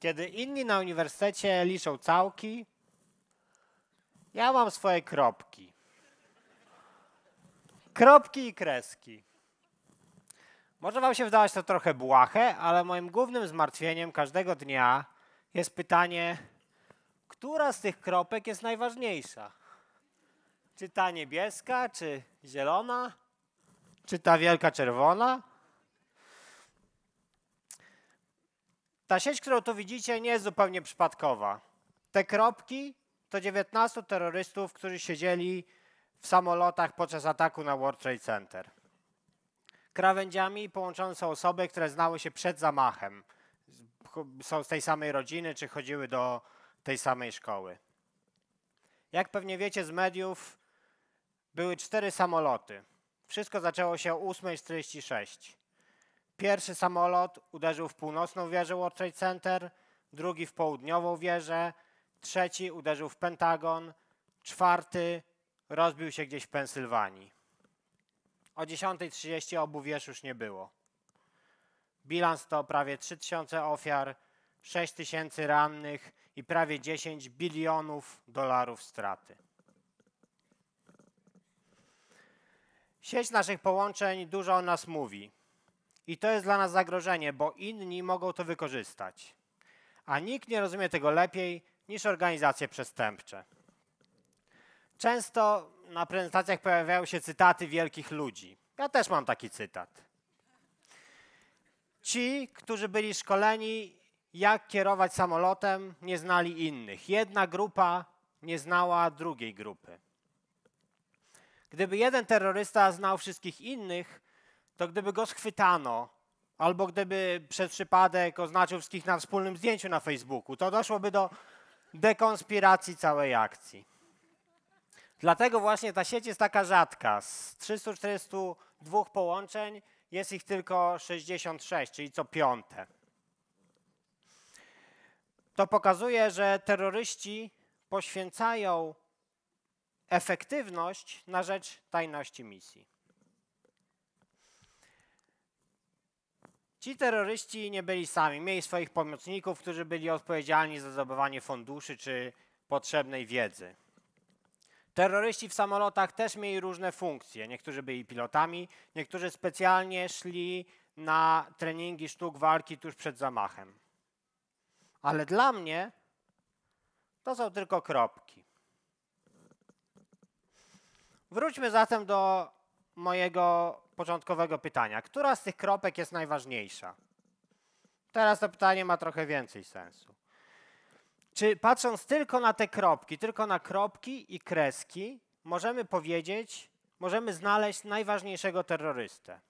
Kiedy inni na uniwersytecie liczą całki, ja mam swoje kropki. Kropki i kreski. Może wam się wydawać to trochę błahe, ale moim głównym zmartwieniem każdego dnia jest pytanie, która z tych kropek jest najważniejsza? Czy ta niebieska, czy zielona, czy ta wielka czerwona? Ta sieć, którą tu widzicie, nie jest zupełnie przypadkowa. Te kropki to 19 terrorystów, którzy siedzieli w samolotach podczas ataku na World Trade Center. Krawędziami połączone są osoby, które znały się przed zamachem. Są z tej samej rodziny, czy chodziły do tej samej szkoły. Jak pewnie wiecie z mediów, były 4 samoloty. Wszystko zaczęło się o 8:46. Pierwszy samolot uderzył w północną wieżę World Trade Center, drugi w południową wieżę, trzeci uderzył w Pentagon, czwarty rozbił się gdzieś w Pensylwanii. O 10:30 obu wież już nie było. Bilans to prawie 3000 ofiar, 6000 rannych i prawie $10 bilionów straty. Sieć naszych połączeń dużo o nas mówi. I to jest dla nas zagrożenie, bo inni mogą to wykorzystać. A nikt nie rozumie tego lepiej niż organizacje przestępcze. Często na prezentacjach pojawiają się cytaty wielkich ludzi. Ja też mam taki cytat. Ci, którzy byli szkoleni, jak kierować samolotem, nie znali innych. Jedna grupa nie znała drugiej grupy. Gdyby jeden terrorysta znał wszystkich innych, to gdyby go schwytano, albo gdyby przez przypadek oznaczył wszystkich na wspólnym zdjęciu na Facebooku, to doszłoby do dekonspiracji całej akcji. Dlatego właśnie ta sieć jest taka rzadka. Z 342 połączeń jest ich tylko 66, czyli co 5. To pokazuje, że terroryści poświęcają efektywność na rzecz tajności misji. Ci terroryści nie byli sami, mieli swoich pomocników, którzy byli odpowiedzialni za zdobywanie funduszy czy potrzebnej wiedzy. Terroryści w samolotach też mieli różne funkcje. Niektórzy byli pilotami, niektórzy specjalnie szli na treningi sztuk walki tuż przed zamachem. Ale dla mnie to są tylko kropki. Wróćmy zatem do mojego początkowego pytania. Która z tych kropek jest najważniejsza? Teraz to pytanie ma trochę więcej sensu. Czy patrząc tylko na te kropki, tylko na kropki i kreski, możemy powiedzieć, możemy znaleźć najważniejszego terrorystę?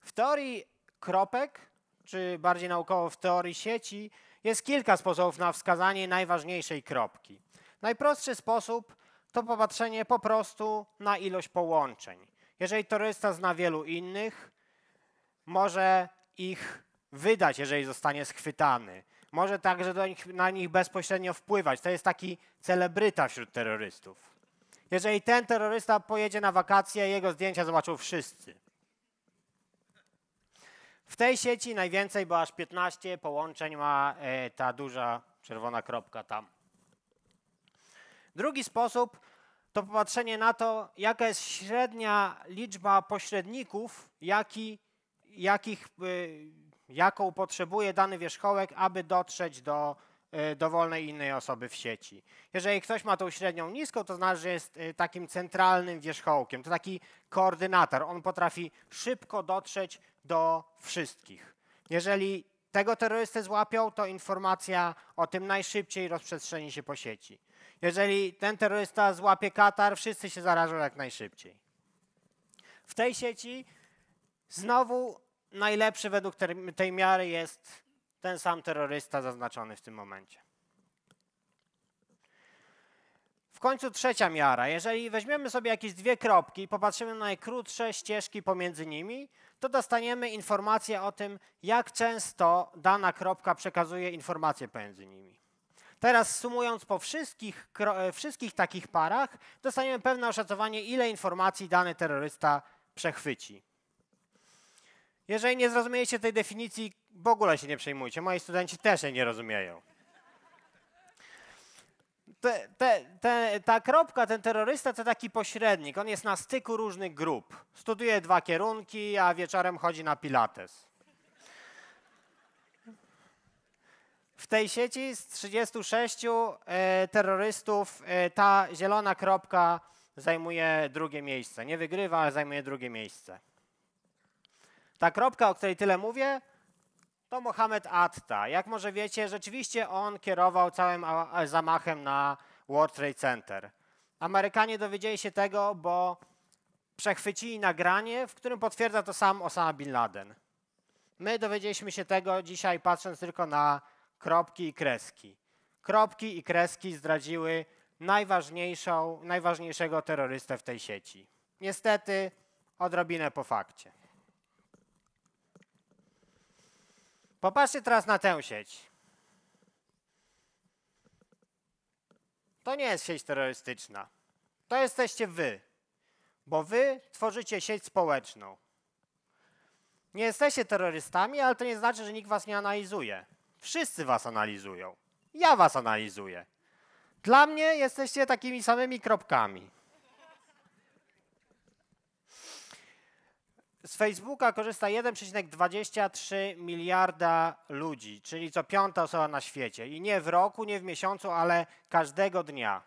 W teorii kropek, czy bardziej naukowo w teorii sieci, jest kilka sposobów na wskazanie najważniejszej kropki. Najprostszy sposób to popatrzenie po prostu na ilość połączeń. Jeżeli terrorysta zna wielu innych, może ich wydać, jeżeli zostanie schwytany. Może także na nich bezpośrednio wpływać. To jest taki celebryta wśród terrorystów. Jeżeli ten terrorysta pojedzie na wakacje, jego zdjęcia zobaczą wszyscy. W tej sieci najwięcej, bo aż 15 połączeń ma ta duża czerwona kropka tam. Drugi sposób to popatrzenie na to, jaka jest średnia liczba pośredników, jaką potrzebuje dany wierzchołek, aby dotrzeć do dowolnej innej osoby w sieci. Jeżeli ktoś ma tą średnią niską, to znaczy, że jest takim centralnym wierzchołkiem, to taki koordynator. On potrafi szybko dotrzeć do wszystkich. Jeżeli tego terrorystę złapią, to informacja o tym najszybciej rozprzestrzeni się po sieci. Jeżeli ten terrorysta złapie Katar, wszyscy się zarażą jak najszybciej. W tej sieci znowu najlepszy według tej miary jest ten sam terrorysta zaznaczony w tym momencie. W końcu trzecia miara. Jeżeli weźmiemy sobie jakieś 2 kropki i popatrzymy na najkrótsze ścieżki pomiędzy nimi, to dostaniemy informację o tym, jak często dana kropka przekazuje informacje pomiędzy nimi. Teraz sumując po wszystkich takich parach, dostaniemy pewne oszacowanie, ile informacji dany terrorysta przechwyci. Jeżeli nie zrozumiecie tej definicji w ogóle się nie przejmujcie, moi studenci też jej nie rozumieją. Ta kropka, ten terrorysta to taki pośrednik, on jest na styku różnych grup. Studiuje dwa kierunki, a wieczorem chodzi na pilates. W tej sieci z 36 terrorystów ta zielona kropka zajmuje drugie miejsce. Nie wygrywa, ale zajmuje drugie miejsce. Ta kropka, o której tyle mówię, to Mohammed Atta. Jak może wiecie, rzeczywiście on kierował całym zamachem na World Trade Center. Amerykanie dowiedzieli się tego, bo przechwycili nagranie, w którym potwierdza to sam Osama Bin Laden. My dowiedzieliśmy się tego dzisiaj, patrząc tylko na kropki i kreski. Kropki i kreski zdradziły najważniejszego terrorystę w tej sieci. Niestety odrobinę po fakcie. Popatrzcie teraz na tę sieć. To nie jest sieć terrorystyczna. To jesteście wy, bo wy tworzycie sieć społeczną. Nie jesteście terrorystami, ale to nie znaczy, że nikt was nie analizuje. Wszyscy was analizują. Ja was analizuję. Dla mnie jesteście takimi samymi kropkami. Z Facebooka korzysta 1,23 miliarda ludzi, czyli co piąta osoba na świecie. I nie w roku, nie w miesiącu, ale każdego dnia.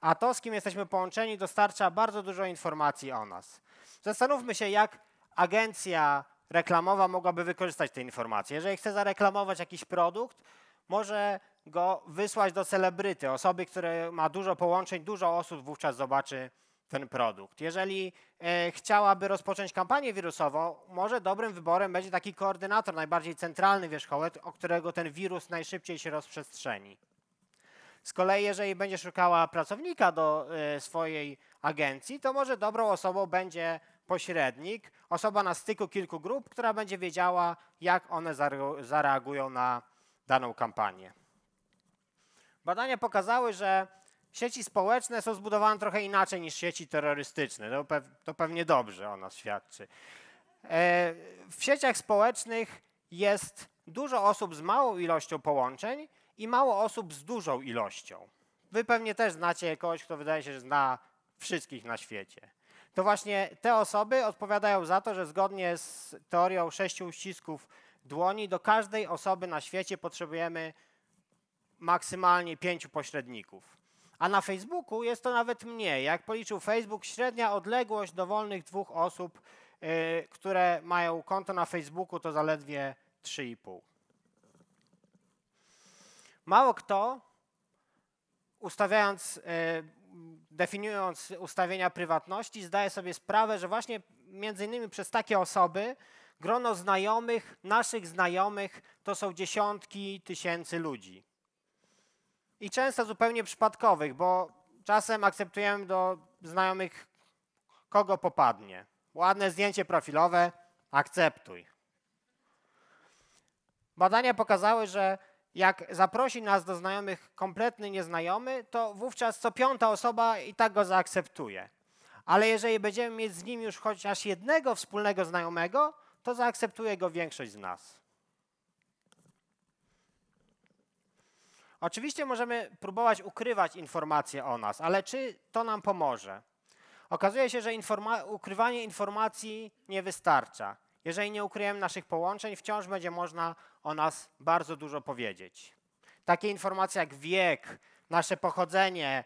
A to, z kim jesteśmy połączeni, dostarcza bardzo dużo informacji o nas. Zastanówmy się, jak agencja reklamowa mogłaby wykorzystać te informacje. Jeżeli chce zareklamować jakiś produkt, może go wysłać do celebryty, osoby, która ma dużo połączeń, dużo osób wówczas zobaczy ten produkt. Jeżeli chciałaby rozpocząć kampanię wirusową, może dobrym wyborem będzie taki koordynator, najbardziej centralny wierzchołek, o którego ten wirus najszybciej się rozprzestrzeni. Z kolei, jeżeli będzie szukała pracownika do swojej agencji, to może dobrą osobą będzie pośrednik, osoba na styku kilku grup, która będzie wiedziała, jak one zareagują na daną kampanię. Badania pokazały, że sieci społeczne są zbudowane trochę inaczej niż sieci terrorystyczne. To pewnie dobrze o nas świadczy. W sieciach społecznych jest dużo osób z małą ilością połączeń i mało osób z dużą ilością. Wy pewnie też znacie kogoś, kto wydaje się, że zna wszystkich na świecie. To właśnie te osoby odpowiadają za to, że zgodnie z teorią 6 uścisków dłoni do każdej osoby na świecie potrzebujemy maksymalnie 5 pośredników. A na Facebooku jest to nawet mniej. Jak policzył Facebook, średnia odległość dowolnych dwóch osób, które mają konto na Facebooku, to zaledwie 3,5. Mało kto, definiując ustawienia prywatności, zdaje sobie sprawę, że właśnie między innymi przez takie osoby grono znajomych, naszych znajomych, to są dziesiątki tysięcy ludzi. I często zupełnie przypadkowych, bo czasem akceptujemy do znajomych, kogo popadnie. Ładne zdjęcie profilowe, akceptuj. Badania pokazały, że jak zaprosi nas do znajomych kompletny nieznajomy, to wówczas co piąta osoba i tak go zaakceptuje. Ale jeżeli będziemy mieć z nim już chociaż jednego wspólnego znajomego, to zaakceptuje go większość z nas. Oczywiście możemy próbować ukrywać informacje o nas, ale czy to nam pomoże? Okazuje się, że ukrywanie informacji nie wystarcza. Jeżeli nie ukryjemy naszych połączeń, wciąż będzie można o nas bardzo dużo powiedzieć. Takie informacje jak wiek, nasze pochodzenie,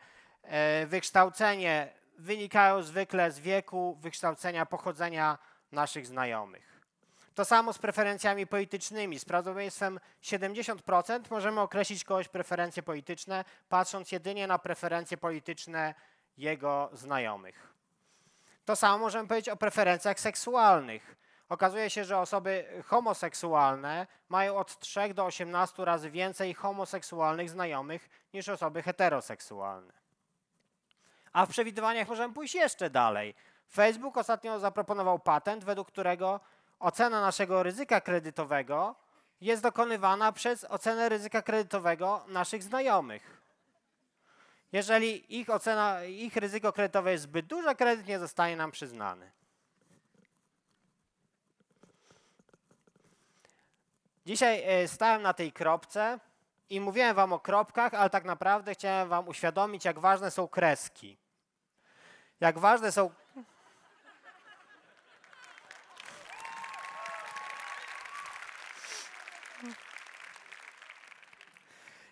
wykształcenie wynikają zwykle z wieku, wykształcenia, pochodzenia naszych znajomych. To samo z preferencjami politycznymi. Z prawdopodobieństwem 70% możemy określić kogoś preferencje polityczne, patrząc jedynie na preferencje polityczne jego znajomych. To samo możemy powiedzieć o preferencjach seksualnych. Okazuje się, że osoby homoseksualne mają od 3 do 18 razy więcej homoseksualnych znajomych niż osoby heteroseksualne. A w przewidywaniach możemy pójść jeszcze dalej. Facebook ostatnio zaproponował patent, według którego ocena naszego ryzyka kredytowego jest dokonywana przez ocenę ryzyka kredytowego naszych znajomych. Jeżeli ich ryzyko kredytowe jest zbyt duże, kredyt nie zostanie nam przyznany. Dzisiaj stałem na tej kropce i mówiłem wam o kropkach, ale tak naprawdę chciałem wam uświadomić, jak ważne są kreski. Jak ważne są...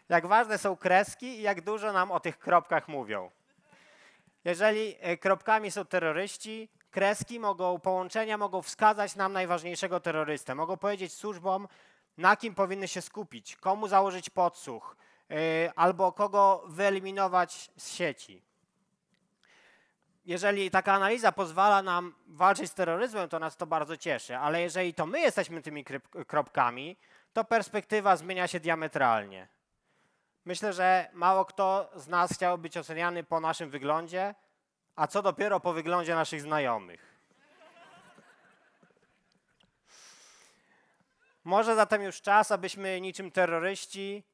Jak ważne są kreski i jak dużo nam o tych kropkach mówią. Jeżeli kropkami są terroryści, kreski mogą, połączenia mogą wskazać nam najważniejszego terrorystę. Mogą powiedzieć służbom, na kim powinny się skupić, komu założyć podsłuch, albo kogo wyeliminować z sieci. Jeżeli taka analiza pozwala nam walczyć z terroryzmem, to nas to bardzo cieszy, ale jeżeli to my jesteśmy tymi kropkami, to perspektywa zmienia się diametralnie. Myślę, że mało kto z nas chciał być oceniany po naszym wyglądzie, a co dopiero po wyglądzie naszych znajomych. Może zatem już czas, abyśmy niczym terroryści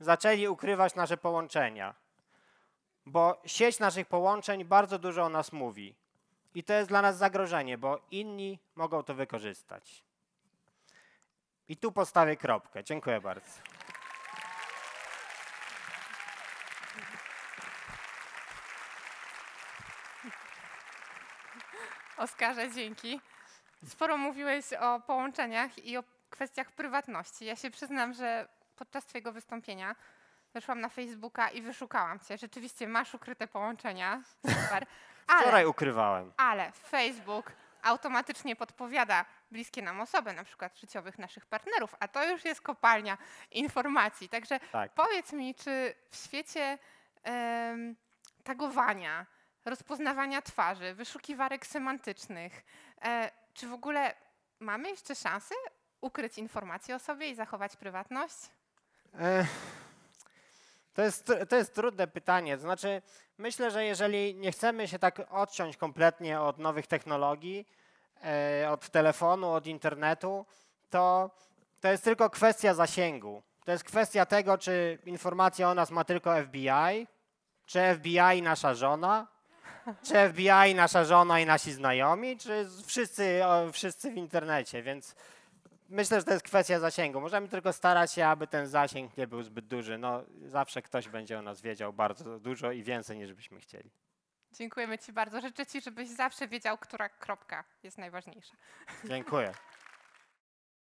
zaczęli ukrywać nasze połączenia, bo sieć naszych połączeń bardzo dużo o nas mówi i to jest dla nas zagrożenie, bo inni mogą to wykorzystać. I tu postawię kropkę. Dziękuję bardzo. Oskarze, dzięki. Sporo mówiłeś o połączeniach i o kwestiach prywatności. Ja się przyznam, że podczas twojego wystąpienia weszłam na Facebooka i wyszukałam cię. Rzeczywiście masz ukryte połączenia. Super. Ale, wczoraj ukrywałem. Ale Facebook automatycznie podpowiada bliskie nam osoby, na przykład życiowych naszych partnerów, a to już jest kopalnia informacji. Także tak. Powiedz mi, czy w świecie tagowania, rozpoznawania twarzy, wyszukiwarek semantycznych. Czy w ogóle mamy jeszcze szansę ukryć informacje o sobie i zachować prywatność? To jest trudne pytanie. To znaczy, myślę, że jeżeli nie chcemy się tak odciąć kompletnie od nowych technologii, od telefonu, od internetu, to jest tylko kwestia zasięgu. To jest kwestia tego, czy informacja o nas ma tylko FBI, czy FBI i nasza żona, czy FBI, nasza żona i nasi znajomi, czy wszyscy w internecie, więc myślę, że to jest kwestia zasięgu. Możemy tylko starać się, aby ten zasięg nie był zbyt duży. No, zawsze ktoś będzie o nas wiedział bardzo dużo i więcej, niż byśmy chcieli. Dziękujemy ci bardzo. Życzę ci, żebyś zawsze wiedział, która kropka jest najważniejsza. Dziękuję.